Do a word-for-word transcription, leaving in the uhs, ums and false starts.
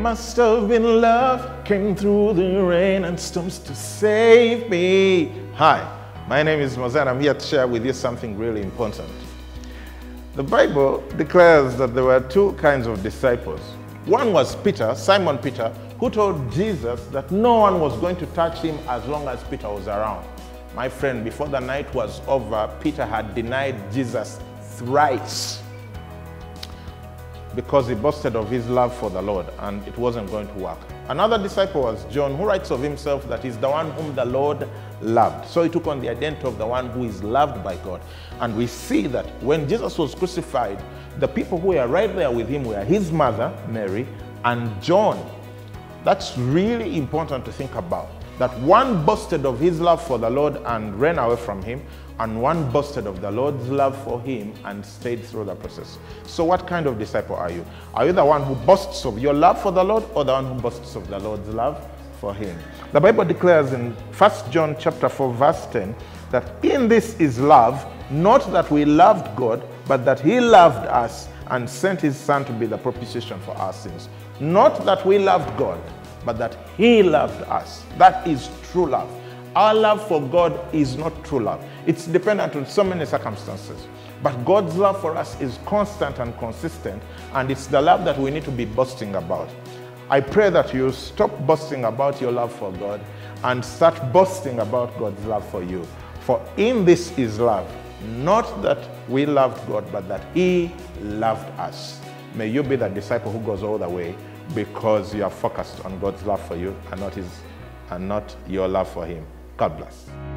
must have been love, came through the rain and storms to save me. Hi, my name is Moses and I'm here to share with you something really important. The Bible declares that there were two kinds of disciples. One was Peter, Simon Peter, who told Jesus that no one was going to touch him as long as Peter was around. My friend, before the night was over, Peter had denied Jesus thrice, because he boasted of his love for the Lord and it wasn't going to work. Another disciple was John, who writes of himself that he's the one whom the Lord loved. So he took on the identity of the one who is loved by God. And we see that when Jesus was crucified, the people who were right there with him were his mother, Mary, and John. That's really important to think about. That one boasted of his love for the Lord and ran away from him, and one boasted of the Lord's love for him and stayed through the process. So what kind of disciple are you? Are you the one who boasts of your love for the Lord, or the one who boasts of the Lord's love for him? The Bible declares in First John chapter four verse ten that in this is love, not that we loved God, but that he loved us and sent his son to be the propitiation for our sins. Not that we loved God, but that he loved us. That is true love. Our love for God is not true love. It's dependent on so many circumstances. But God's love for us is constant and consistent, and it's the love that we need to be boasting about. I pray that you stop boasting about your love for God and start boasting about God's love for you. For in this is love, not that we loved God, but that he loved us. May you be that disciple who goes all the way, because you are focused on God's love for you and not his, and not your love for him. God bless.